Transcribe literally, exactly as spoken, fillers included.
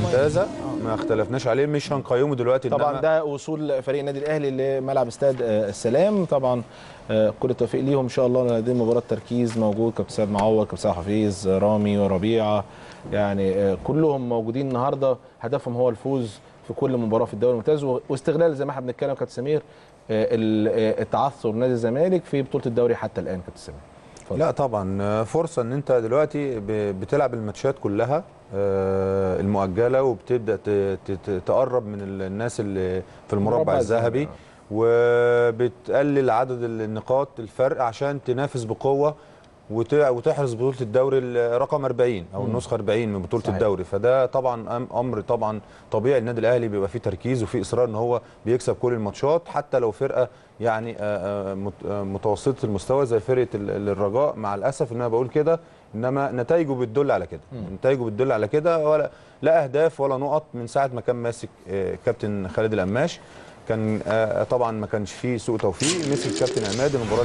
ممتازه ما اختلفناش عليه، مش هنقيمه دلوقتي طبعا. ده وصول فريق النادي الاهلي لملعب استاد السلام، طبعا كل التوفيق ليهم ان شاء الله. دي مباراه تركيز موجود، كابتن سيد معوض، كابتن سيد حفيظ، رامي وربيعه، يعني كلهم موجودين النهارده، هدفهم هو الفوز في كل مباراه في الدوري الممتاز، واستغلال زي ما احنا بنتكلم كابتن سمير التعثر نادي الزمالك في بطوله الدوري حتى الان. كابتن سمير فضل. لا طبعا فرصه ان انت دلوقتي بتلعب الماتشات كلها المؤجله، وبتبدا تقرب من الناس اللي في المربع الذهبي، وبتقلل عدد النقاط الفرق عشان تنافس بقوه وتحرز بطوله الدوري رقم أربعين او النسخه أربعين من بطوله صحيح. الدوري. فده طبعا امر طبعا طبيعي، النادي الاهلي بيبقى فيه تركيز وفيه اصرار ان هو بيكسب كل الماتشات، حتى لو فرقه يعني متوسطه المستوى زي فرقه الرجاء، مع الاسف ان انا بقول كده، انما نتائجه بتدل على كده، نتائجه بتدل على كده، ولا لا اهداف ولا نقط من ساعه ما كان ماسك كابتن خالد القماش. كان طبعا ما كانش فيه سوء توفيق، مسك كابتن عماد المباراه